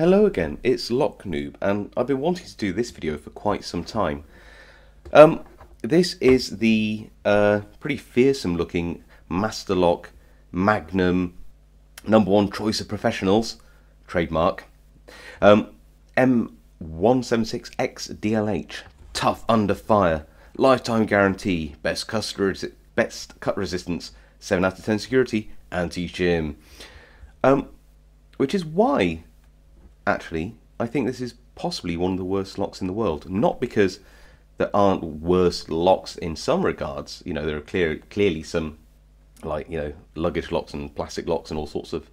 Hello again, it's Lock Noob, and I've been wanting to do this video for quite some time. This is the pretty fearsome looking Master Lock Magnum #1 choice of professionals, trademark, M176XDLH, tough under fire, lifetime guarantee, best cut resistance, 7 out of 10 security, anti-shim. Which is why, actually, I think this is possibly one of the worst locks in the world. Not because there aren't worse locks in some regards. You know, there are clearly some, like, you know, luggage locks and plastic locks and all sorts of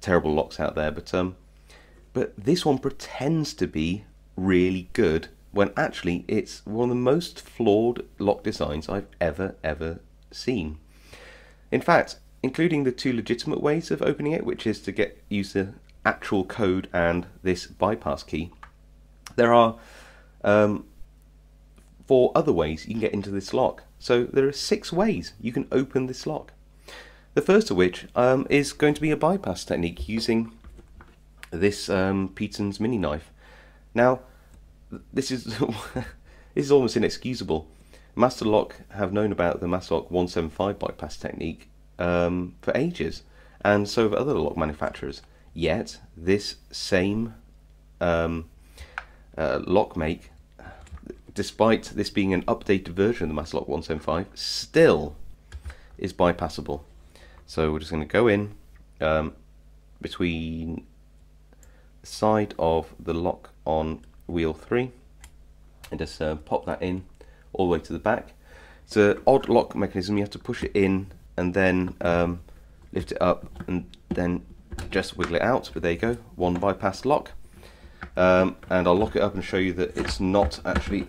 terrible locks out there. But this one pretends to be really good when actually it's one of the most flawed lock designs I've ever seen. In fact, including the two legitimate ways of opening it, which is to use the actual code and this bypass key, there are 4 other ways you can get into this lock. So there are 6 ways you can open this lock. The first of which is going to be a bypass technique using this Peterson's mini knife. Now, this is this is almost inexcusable. Master Lock have known about the Master Lock 175 bypass technique for ages, and so have other lock manufacturers. Yet this same lock make, despite this being an updated version of the Master Lock 175, still is bypassable. So we're just going to go in between the side of the lock on wheel 3 and just pop that in all the way to the back. It's an odd lock mechanism. You have to push it in and then lift it up and then just wiggle it out, but there you go, one bypass lock. And I'll lock it up and show you that it's not actually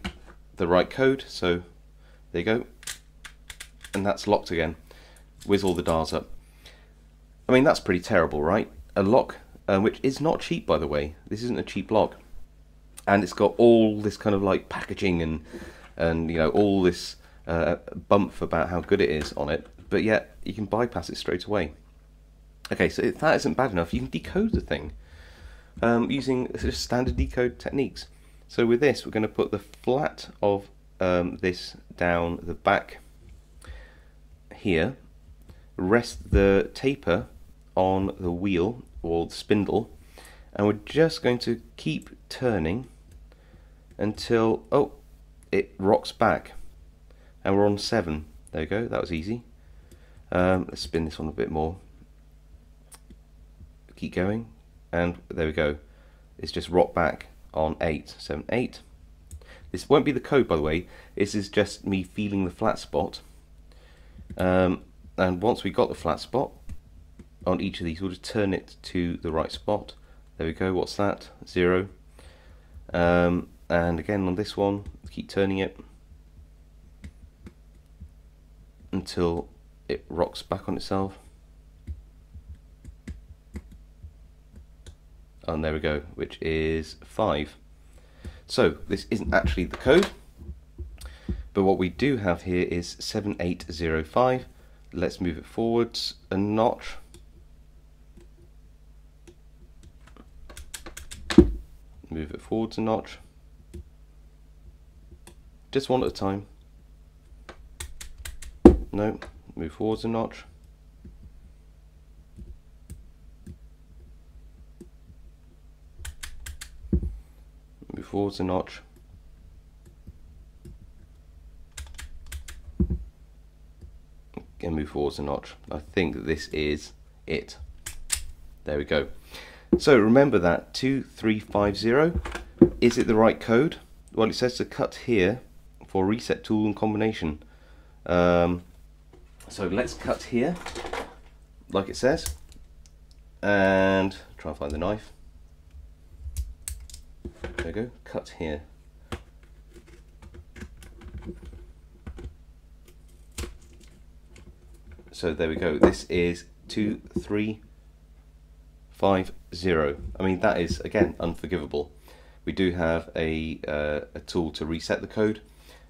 the right code, so there you go, and that's locked again with all the dials up. I mean, that's pretty terrible, right? A lock which is not cheap, by the way. This isn't a cheap lock, and it's got all this kind of like packaging and you know, all this bump about how good it is on it, but yet you can bypass it straight away. Okay, so if that isn't bad enough, you can decode the thing using just standard decode techniques. So with this, we're going to put the flat of this down the back here, rest the taper on the wheel or the spindle, and we're just going to keep turning until, oh, it rocks back, and we're on 7. There you go, that was easy. Let's spin this one a bit more. Keep going, and there we go, it's just rocked back on 8. This won't be the code, by the way. This is just me feeling the flat spot, and once we got the flat spot on each of these, we'll just turn it to the right spot. There we go, what's that? 0. And again on this one, keep turning it until it rocks back on itself. And there we go, which is 5. So this isn't actually the code, but what we do have here is 7805. Let's move it forwards a notch. Move it forwards a notch. Just one at a time. No, move forwards a notch. Forwards a notch, and move forwards a notch. I think this is it. There we go. So remember that 2350. Is it the right code? Well, it says to cut here for reset tool and combination. So let's cut here, like it says, and try and find the knife. There we go, cut here. So there we go, this is 2350. I mean, that is, again, unforgivable. We do have a tool to reset the code.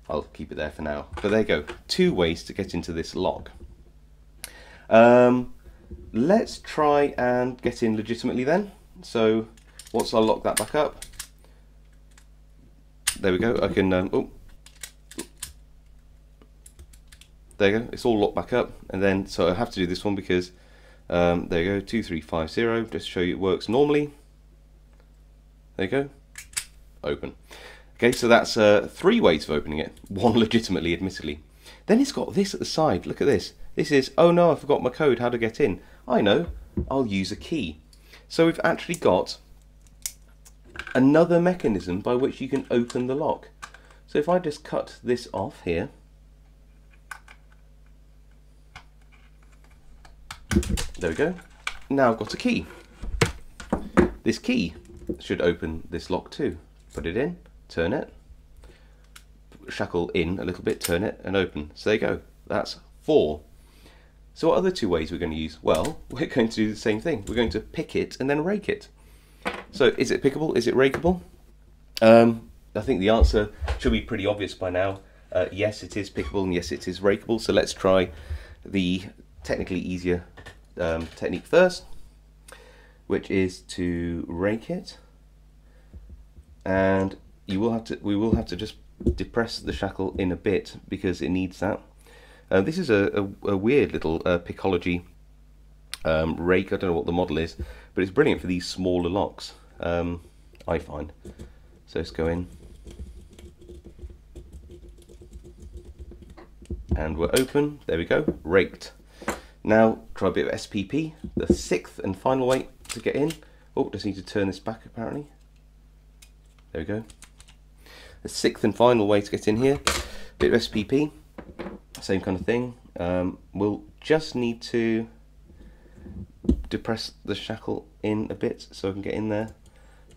I'll keep it there for now. But there you go, 2 ways to get into this lock. Let's try and get in legitimately then. So Once I lock that back up, there we go, I can, there you go, it's all locked back up. And then, so I have to do this one because, there you go, 2350, just to show you it works normally. There you go, open. Okay, so that's three ways of opening it, one legitimately, admittedly. Then it's got this at the side, look at this. This is, oh no, I forgot my code, how to get in? I know, I'll use a key. So we've actually got another mechanism by which you can open the lock. So if I just cut this off here, there we go, now I've got a key. This key should open this lock too. Put it in, turn it, shackle in a little bit, turn it and open. So there you go, that's four. So what other two ways we're going to use? Well, we're going to do the same thing. We're going to pick it and then rake it. So is it pickable? Is it rakeable? I think the answer should be pretty obvious by now. Yes, it is pickable and yes, it is rakeable. So let's try the technically easier technique first, which is to rake it. And you will have to, we will have to just depress the shackle in a bit because it needs that. This is a weird little Picology rake. I don't know what the model is, but it's brilliant for these smaller locks, I find. So let's go in. And we're open, there we go, raked. Now try a bit of SPP, the sixth and final way to get in. Oh, just need to turn this back apparently. There we go. The sixth and final way to get in here, bit of SPP, same kind of thing. We'll just need to depress the shackle in a bit so I can get in there.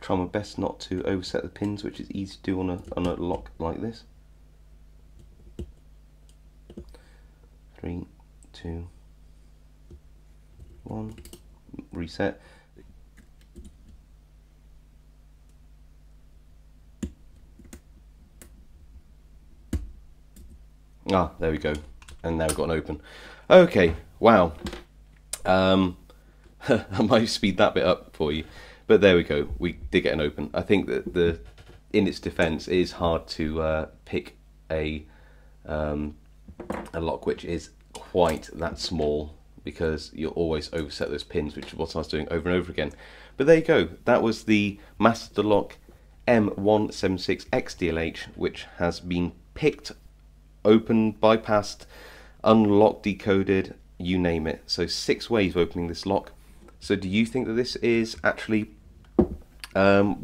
Try my best not to overset the pins, which is easy to do on a lock like this. 3, 2, 1, reset. Ah, there we go, and now we've got an open. Okay, wow. I might speed that bit up for you, but there we go, we did get an open. I think that the, in its defense, it is hard to pick a lock which is quite that small, because you'll always overset those pins, which is what I was doing over and over again. But there you go, that was the Master Lock M176XDLH, which has been picked, opened, bypassed, unlocked, decoded, you name it. So 6 ways of opening this lock. So do you think that this is actually one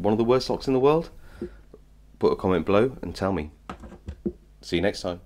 of the worst locks in the world? Put a comment below and tell me. See you next time.